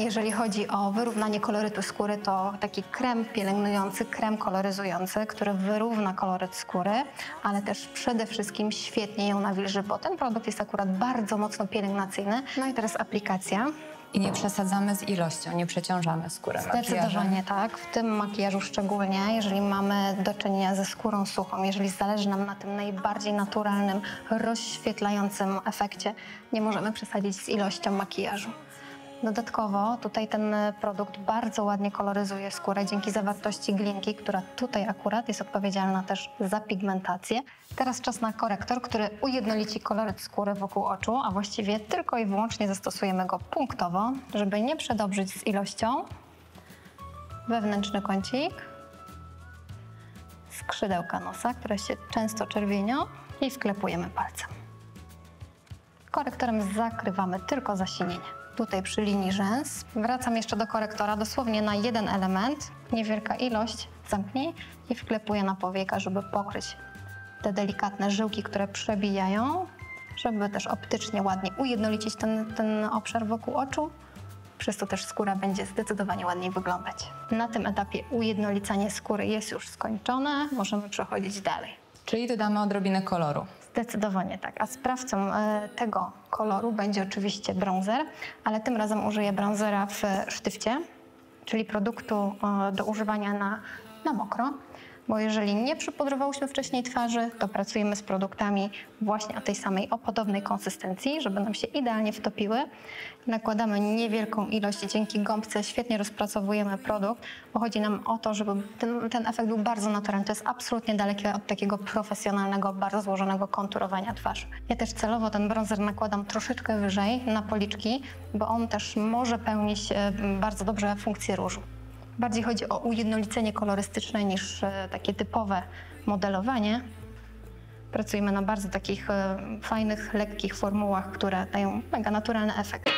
Jeżeli chodzi o wyrównanie kolorytu skóry, to taki krem pielęgnujący, krem koloryzujący, który wyrówna koloryt skóry, ale też przede wszystkim świetnie ją nawilży, bo ten produkt jest akurat bardzo mocno pielęgnacyjny. No i teraz aplikacja. I nie przesadzamy z ilością, nie przeciążamy skóry makijażem. Zdecydowanie tak, w tym makijażu szczególnie, jeżeli mamy do czynienia ze skórą suchą, jeżeli zależy nam na tym najbardziej naturalnym, rozświetlającym efekcie, nie możemy przesadzić z ilością makijażu. Dodatkowo tutaj ten produkt bardzo ładnie koloryzuje skórę dzięki zawartości glinki, która tutaj akurat jest odpowiedzialna też za pigmentację. Teraz czas na korektor, który ujednolici koloryt skóry wokół oczu, a właściwie tylko i wyłącznie zastosujemy go punktowo, żeby nie przedobrzyć z ilością. Wewnętrzny kącik, skrzydełka nosa, które się często czerwienią, i wklepujemy palcem. Korektorem zakrywamy tylko zasinienie. Tutaj przy linii rzęs. Wracam jeszcze do korektora, dosłownie na jeden element, niewielka ilość, zamknij i wklepuję na powieka, żeby pokryć te delikatne żyłki, które przebijają, żeby też optycznie ładnie ujednolicić ten obszar wokół oczu, przez to też skóra będzie zdecydowanie ładniej wyglądać. Na tym etapie ujednolicanie skóry jest już skończone, możemy przechodzić dalej. Czyli dodamy odrobinę koloru. Zdecydowanie tak, a sprawcą tego koloru będzie oczywiście bronzer, ale tym razem użyję bronzera w sztyfcie, czyli produktu do używania na mokro, bo jeżeli nie przypudrowałyśmy wcześniej twarzy, to pracujemy z produktami właśnie o tej samej, o podobnej konsystencji, żeby nam się idealnie wtopiły. Nakładamy niewielką ilość i dzięki gąbce świetnie rozpracowujemy produkt, bo chodzi nam o to, żeby ten efekt był bardzo naturalny. To jest absolutnie dalekie od takiego profesjonalnego, bardzo złożonego konturowania twarzy. Ja też celowo ten bronzer nakładam troszeczkę wyżej na policzki, bo on też może pełnić bardzo dobrze funkcję różu. Bardziej chodzi o ujednolicenie kolorystyczne niż takie typowe modelowanie. Pracujemy na bardzo takich fajnych, lekkich formułach, które dają mega naturalny efekt.